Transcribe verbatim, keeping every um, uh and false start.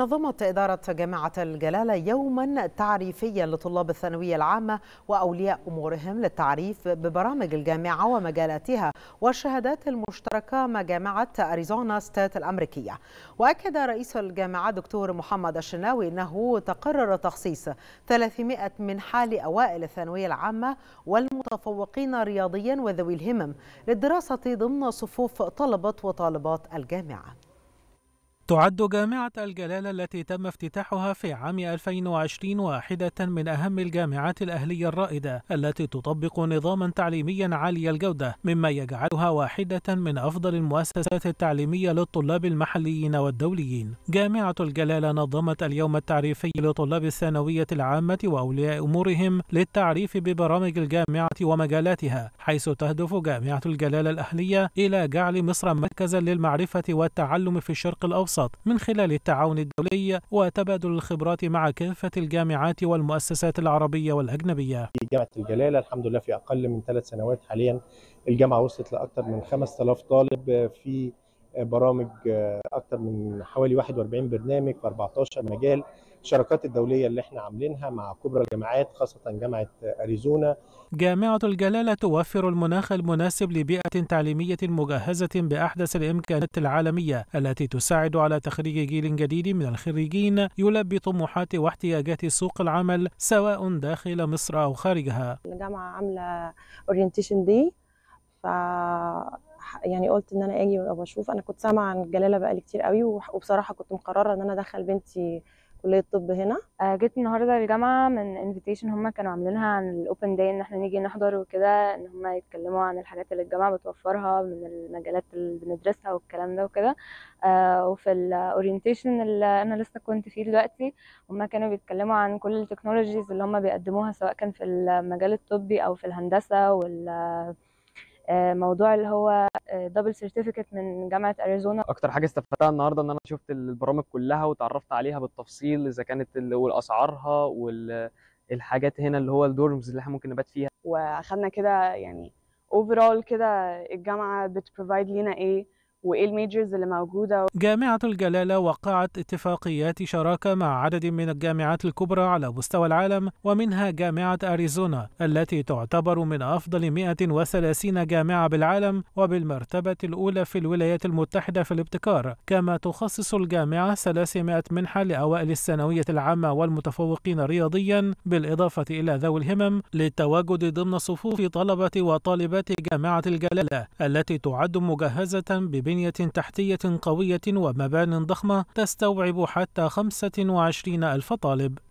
نظمت إدارة جامعة الجلالة يوما تعريفيا لطلاب الثانوية العامة وأولياء أمورهم للتعريف ببرامج الجامعة ومجالاتها والشهادات المشتركة مع جامعة أريزونا ستيت الأمريكية. وأكد رئيس الجامعة دكتور محمد الشناوي أنه تقرر تخصيص ثلاثمائة منحة لأوائل الثانوية العامة والمتفوقين رياضيا وذوي الهمم للدراسة ضمن صفوف طلبة وطالبات الجامعة. تعد جامعة الجلالة التي تم افتتاحها في عام ألفين وعشرين واحدة من أهم الجامعات الأهلية الرائدة التي تطبق نظاما تعليميا عالي الجودة، مما يجعلها واحدة من أفضل المؤسسات التعليمية للطلاب المحليين والدوليين. جامعة الجلالة نظمت اليوم التعريفي لطلاب الثانوية العامة وأولياء أمورهم للتعريف ببرامج الجامعة ومجالاتها، حيث تهدف جامعة الجلالة الأهلية إلى جعل مصر مركزا للمعرفة والتعلم في الشرق الأوسط من خلال التعاون الدولي وتبادل الخبرات مع كافة الجامعات والمؤسسات العربية والأجنبية. جامعة الجلالة الحمد لله في أقل من ثلاث سنوات حاليا الجامعة وصلت لأكثر من خمسة آلاف طالب في برامج أكثر من حوالي واحد وأربعين برنامج في أربعة عشر مجال. الشراكات الدولية اللي احنا عاملينها مع كبرى الجامعات خاصة جامعة أريزونا. جامعة الجلالة توفر المناخ المناسب لبيئة تعليمية مجهزة بأحدث الإمكانات العالمية التي تساعد على تخريج جيل جديد من الخريجين يلبي طموحات واحتياجات سوق العمل سواء داخل مصر أو خارجها. الجامعة عاملة اورينتيشن دي، ف يعني قلت ان انا اجي وابقى اشوف. انا كنت سامعه عن الجلاله بقالي كتير قوي، وبصراحه كنت مقرره ان انا ادخل بنتي كليه الطب هنا. جيت النهارده الجامعه من انفيتيشن هم كانوا عاملينها عن الاوبن داي ان احنا نيجي نحضر وكده، ان هم يتكلموا عن الحاجات اللي الجامعه بتوفرها من المجالات اللي بندرسها والكلام ده وكده. وفي الاورينتيشن اللي انا لسه كنت فيه دلوقتي هم كانوا بيتكلموا عن كل التكنولوجيز اللي هم بيقدموها سواء كان في المجال الطبي او في الهندسه، وال موضوع اللي هو دبل سيرتيفيكت من جامعه اريزونا. اكتر حاجه استفدتها النهارده ان انا شفت البرامج كلها وتعرفت عليها بالتفصيل، اذا كانت والاسعارها والحاجات هنا اللي هو الدورمز اللي احنا ممكن نبات فيها. واخدنا كده يعني اوفرول كده الجامعه بتبروفايد لينا ايه وايه الميجرز اللي موجوده. جامعة الجلالة وقعت اتفاقيات شراكة مع عدد من الجامعات الكبرى على مستوى العالم، ومنها جامعة أريزونا التي تعتبر من أفضل مئة وثلاثين جامعة بالعالم وبالمرتبة الأولى في الولايات المتحدة في الابتكار. كما تخصص الجامعة ثلاثمائة منحة لأوائل الثانوية العامة والمتفوقين رياضيا بالإضافة إلى ذوي الهمم للتواجد ضمن صفوف طلبة وطالبات جامعة الجلالة التي تعد مجهزة ببنية بنية تحتية قوية ومبان ضخمة تستوعب حتى خمسة وعشرين ألف طالب.